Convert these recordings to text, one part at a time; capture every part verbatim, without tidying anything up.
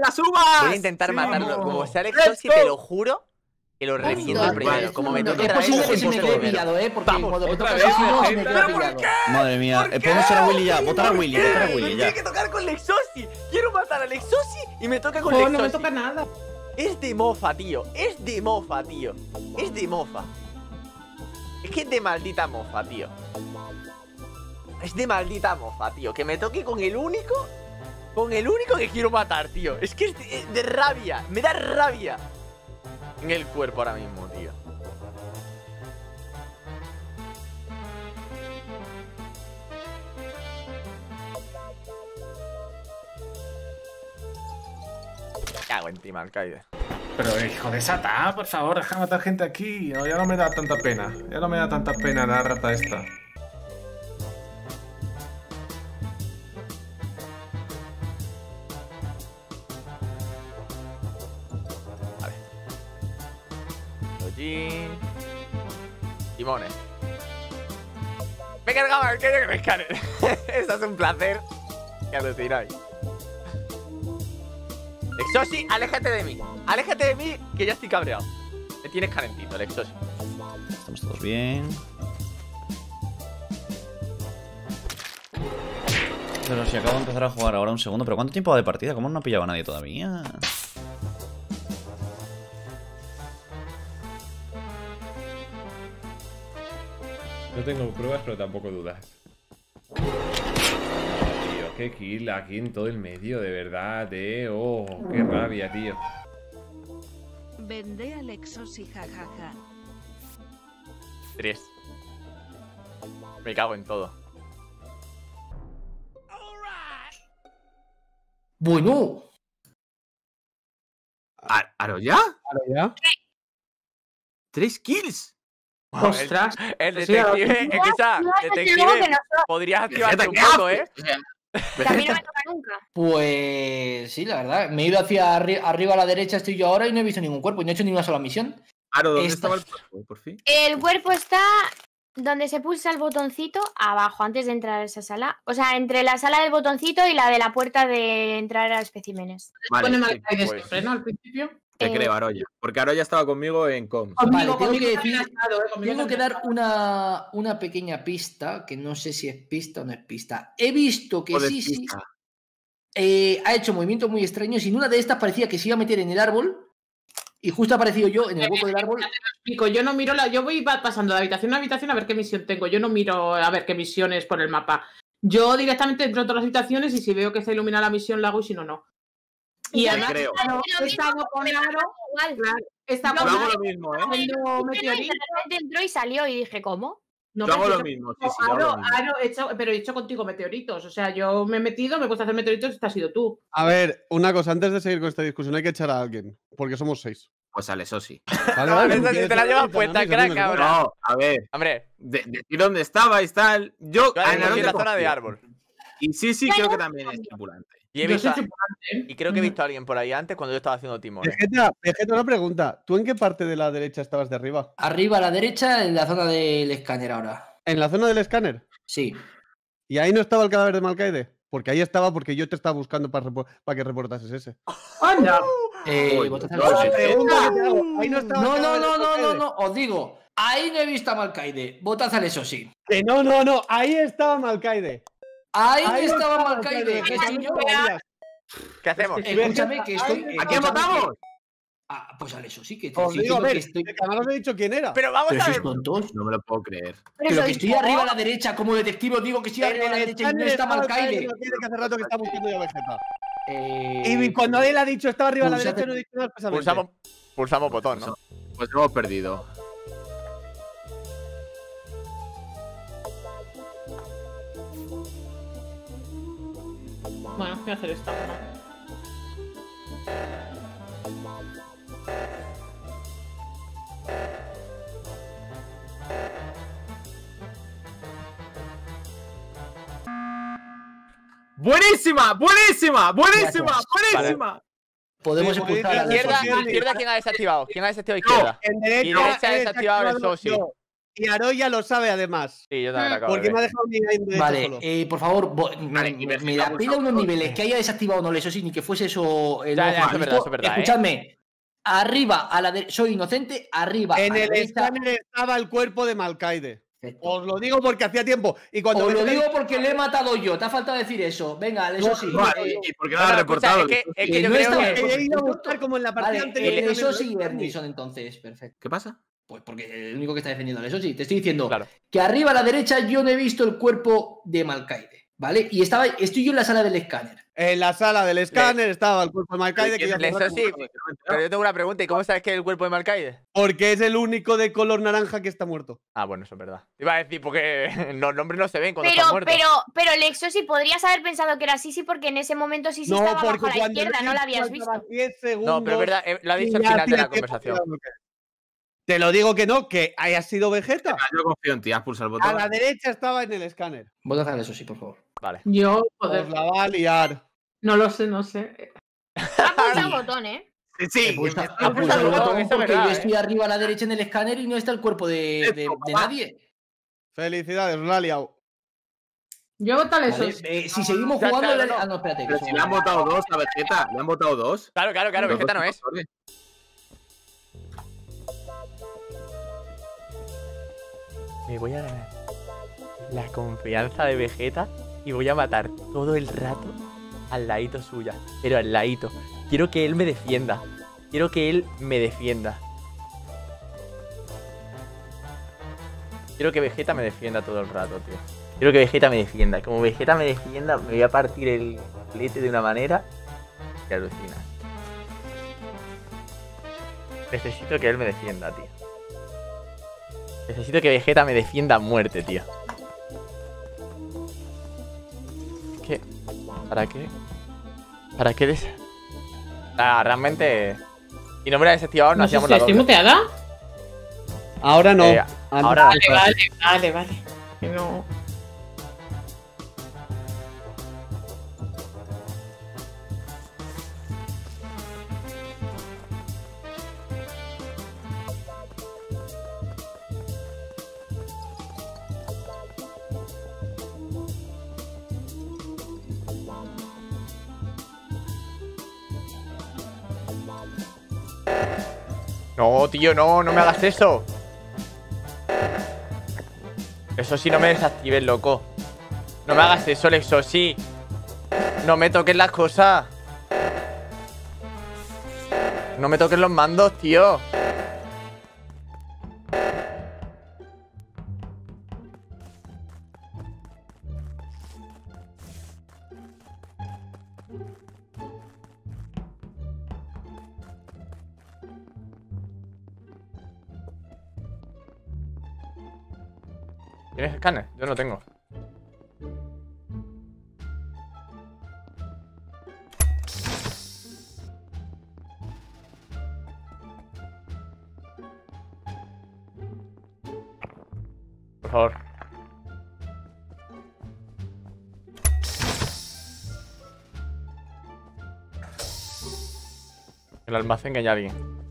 las uvas. Voy a intentar sí, matarlo. No. Como sea Lexosi, te lo juro que lo reviento primero. Vale, como me toque otra vez, es posible que me he pillado, ¿eh? Porque vamos, cuando me toca vez, no, me queda pillado. Madre mía, podemos ser a Willy ya. Votar a Willy, votar a Willy ya. Tiene que tocar con Lexosi. Quiero matar a Lexosi y me toca con Lexosi. No me toca nada. Es de mofa, tío. Es de mofa, tío. Es de mofa. Es que es de maldita mofa, tío. Es de maldita mofa, tío. Que me toque con el único. Con el único que quiero matar, tío. Es que es de, es de rabia. Me da rabia en el cuerpo ahora mismo, tío. Cago en ti, Malcaide. Pero hijo de Satán, por favor, deja matar gente aquí. Ya no me da tanta pena. Ya no me da tanta pena la rata esta. Timones. Me he cargado al que me escane. Eso es un placer. Que alucináis. Lexosi, aléjate de mí. Aléjate de mí, que ya estoy cabreado. Me tienes calentito, Lexosi. Estamos todos bien. Pero si acabo de empezar a jugar ahora un segundo. ¿Pero cuánto tiempo va de partida? ¿Cómo no ha pillado a nadie todavía? No tengo pruebas, pero tampoco dudas. Tío, qué kill aquí en todo el medio, de verdad, eh. Oh, qué rabia, tío. Vende a Lexosi, jajaja. Tres. Me cago en todo. Bueno. ¿Aroya? ¿Aroya? ¿Tres kills? ¡Ostras! El, el detective, eh, quizá, detective, podrías activarte un poco, ¿eh? También no me toca nunca. Pues sí, la verdad. Me he ido hacia arri arriba a la derecha, estoy yo ahora y no he visto ningún cuerpo. No he hecho ninguna sola misión. Aro, ¿dónde Esta... estaba el cuerpo, por fin? El cuerpo está donde se pulsa el botoncito abajo, antes de entrar a esa sala. O sea, entre la sala del botoncito y la de la puerta de entrar a especímenes. Vale, ¿pone mal sí, pues, siempre, ¿no? Al principio. Te eh, creo, Aroya. Porque Aroya estaba conmigo en com. Vale, tengo que, decir, tengo que dar una, una pequeña pista, que no sé si es pista o no es pista. He visto que sí, sí. Eh, ha hecho movimientos muy extraños y en una de estas parecía que se iba a meter en el árbol y justo ha aparecido yo en el hueco del árbol. Yo no miro la, yo voy pasando de habitación a habitación a ver qué misión tengo. Yo no miro a ver qué misión es por el mapa. Yo directamente entro a todas las habitaciones y si veo que se ilumina la misión la hago y si no, no. Y además he estado con Aro, estaba lo mismo, ¿eh? Cuando meteorito entró y salió y dije, ¿cómo? No, yo hago lo mismo. Pero he hecho contigo meteoritos. O sea, yo me he metido, me he puesto a hacer meteoritos y te has sido tú. A ver, una cosa, antes de seguir con esta discusión hay que echar a alguien, porque somos seis. Pues sale Lexosi. Vale, vale, te la llevas puesta, crack, ahora. No, a ver. Hombre. Decir dónde estabais, tal. Yo en la zona de árbol. Y sí, sí, creo que también es tripulante. Y, he visto a... y creo que he visto a alguien por ahí antes cuando yo estaba haciendo timón. Vegeta, Vegeta, una pregunta. ¿Tú en qué parte de la derecha estabas de arriba? Arriba a la derecha, en la zona del escáner ahora. ¿En la zona del escáner? Sí. ¿Y ahí no estaba el cadáver de Malcaide? Porque ahí estaba, porque yo te estaba buscando para, para que reportases ese. ¡Anda! Eh, Uy, vos no, a ahí no, estaba no, no, no, no, no, no, os digo. Ahí no he visto a Malcaide. Votad a Lexosi. Que no, no, no. Ahí estaba Malcaide. Ahí, ahí estaba no Malcaide. ¿Qué, ¿Qué hacemos? Escúchame que estoy. ¿A quién votamos? Que... Ah, pues a Lexosi que te digo, a ver, que estoy... no he dicho quién era. Pero vamos pero a ver. Tontos. No me lo puedo creer. Pero, pero que estoy arriba a la derecha como detectivo, digo que estoy arriba a la derecha y no está Malcaide. Hace rato que está buscando yo a Vegeta. Eh... Y cuando él ha dicho estaba arriba a la derecha no he dicho nada. Pulsamos, pulsamos botón, ¿no? Pues lo hemos perdido. Bueno, voy a hacer esta. Buenísima, buenísima, buenísima, buenísima. Podemos expulsar a la izquierda. ¿Izquierda quién ha desactivado? ¿Quién ha desactivado izquierda? No, en derecha, y derecha ha desactivado el socio. Y Aroya lo sabe además. Sí, yo también acabo de ver. Porque me ha dejado mi... Vale, solo. Eh, por favor, vale, me, me la pela unos niveles que haya desactivado, no Lexosi, ni que fuese eso. Eh, ya, ya, eso es verdad, eso es verdad. Escuchadme. ¿Eh? Arriba a la derecha. Soy inocente, arriba. En a la el escáner estaba el cuerpo de Malcaide. Perfecto. Os lo digo porque hacía tiempo. Y cuando Os lo digo porque le he matado yo. Te ha faltado decir eso. Venga, Lexosi. No, eh, y porque no lo has reportado. Es que, es que yo no creo que... que he ido a buscar como en la partida vale, anterior. Eh, Lexosi y Ernie son entonces. Perfecto. ¿Qué pasa? Pues porque el único que está defendiendo a Lexosi. Te estoy diciendo claro. que arriba a la derecha yo no he visto el cuerpo de Malcaide. ¿Vale? Y estaba, estoy yo en la sala del escáner. En la sala del escáner Le... estaba el cuerpo de Malcaide. Que Lexosi, pero yo tengo una pregunta. ¿Y cómo sabes que es el cuerpo de Malcaide? Porque es el único de color naranja que está muerto. Ah, bueno, eso es verdad. Iba a decir porque los nombres no se ven cuando pero, están muertos. Pero, pero Lexosi, podrías haber pensado que era Sisi porque en ese momento Sisi no, estaba bajo la izquierda. No la habías visto. Segundos, no, pero es verdad. Eh, lo ha dicho al final de la conversación. Te lo digo que no, que haya sido Vegeta. Yo confío en ti, has pulsado el botón. A la derecha estaba en el escáner. Voy a dejar eso sí, por favor. Vale. Yo, joder. Os la va a liar. No lo sé, no sé. Ha pulsado el botón, ¿eh? Sí, sí. Ha pulsado el botón porque yo estoy arriba a la derecha en el escáner y no está el cuerpo de, de, de nadie. Felicidades, os la ha liado. Yo voy a votar eso. Eh, si seguimos jugando… No, no. Ah, no, espérate. Pero si le han votado dos a Vegeta. Le han votado dos. Claro, claro, claro. Vegeta no es. Me voy a ganar la confianza de Vegeta y voy a matar todo el rato al ladito suya. Pero al ladito. Quiero que él me defienda. Quiero que él me defienda. Quiero que Vegeta me defienda todo el rato, tío. Quiero que Vegeta me defienda. Como Vegeta me defienda, me voy a partir el flete de una manera que alucina. Necesito que él me defienda, tío. Necesito que Vegeta me defienda a muerte, tío. ¿Qué? ¿Para qué? ¿Para qué des...? Ah, realmente... Si no me hubiera desactivado, no, no hacíamos si la doble. ¿Estoy muteada? Ahora no. Eh, ahora vale, no. vale, vale, vale. Que no... No, tío, no, no me hagas eso. Eso sí, no me desactives, loco. No me hagas eso, Lexosi. No me toques las cosas. No me toques los mandos, tío. ¿Tienes escáner? Yo no tengo. Por favor. El almacén que hay alguien.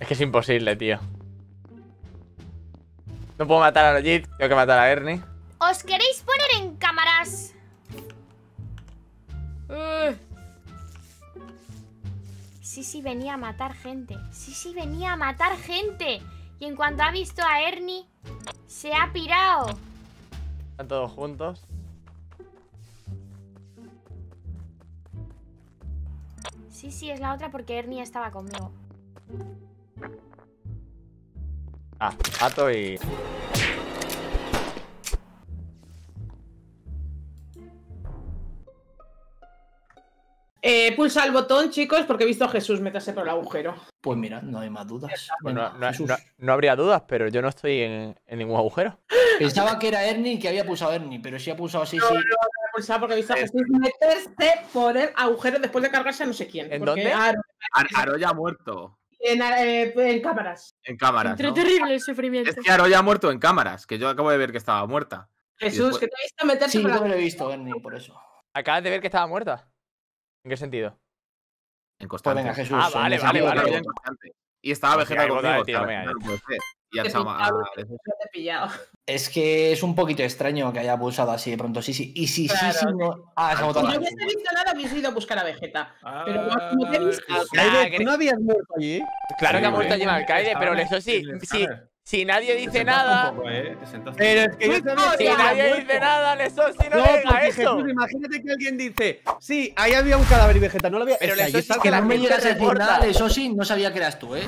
Es que es imposible, tío. No puedo matar a Logit, tengo que matar a Ernie. ¿Os queréis poner en cámaras? Uh. Sí, sí, venía a matar gente. Sí, sí, venía a matar gente. Y en cuanto ha visto a Ernie, se ha pirado. Están todos juntos. Sí, sí, es la otra porque Ernie estaba conmigo. Ah, ato y... Eh, pulsa el botón, chicos, porque he visto a Jesús meterse por el agujero. Pues mira, no hay más dudas. Bueno, no, no, no habría dudas, pero yo no estoy en, en ningún agujero. Pensaba que era Ernie que había pulsado Ernie, pero si ha pulsado sí, no, sí. No, no, expulsado porque habéis visto Jesús meterse por el agujero después de cargarse a no sé quién. ¿En dónde? Aroya, Aroya ha muerto. En, eh, en cámaras. En cámaras. Entre ¿no? terrible el sufrimiento. Es que Aroya ha muerto en cámaras, que yo acabo de ver que estaba muerta. Jesús, después... que te he visto meterse. Sí, yo me lo he visto, Ernie, por eso. Acabas de ver que estaba muerta. ¿En qué sentido? En constante. Pues venga, Jesús, ah, vale, vale, vale. vale. Y estaba pues Vegeta conmigo. Tío, mira, no puede ser. Y al chama. Es que es un poquito extraño que haya pulsado así de pronto. Sí, sí. Y si sí, claro. sí, sí, no. Ah, se ha votado. Si no hubiese visto nada, hubiese ido a buscar a Vegeta. Ah, pero no te he visto. Malcaide, ¿tú no habías muerto allí? Claro sí, que ha muerto allí Malcaide, pero eso sí. sí. Si nadie dice nada. Poco, ¿eh? Pero es que yo sabía que si nadie dice nada, Lexosi no, no diga eso. Jesús, imagínate que alguien dice: sí, ahí había un cadáver y Vegeta, no lo había. Pero Lexosi, que la gente reporta. Lexosi, no sabía que eras tú, ¿eh?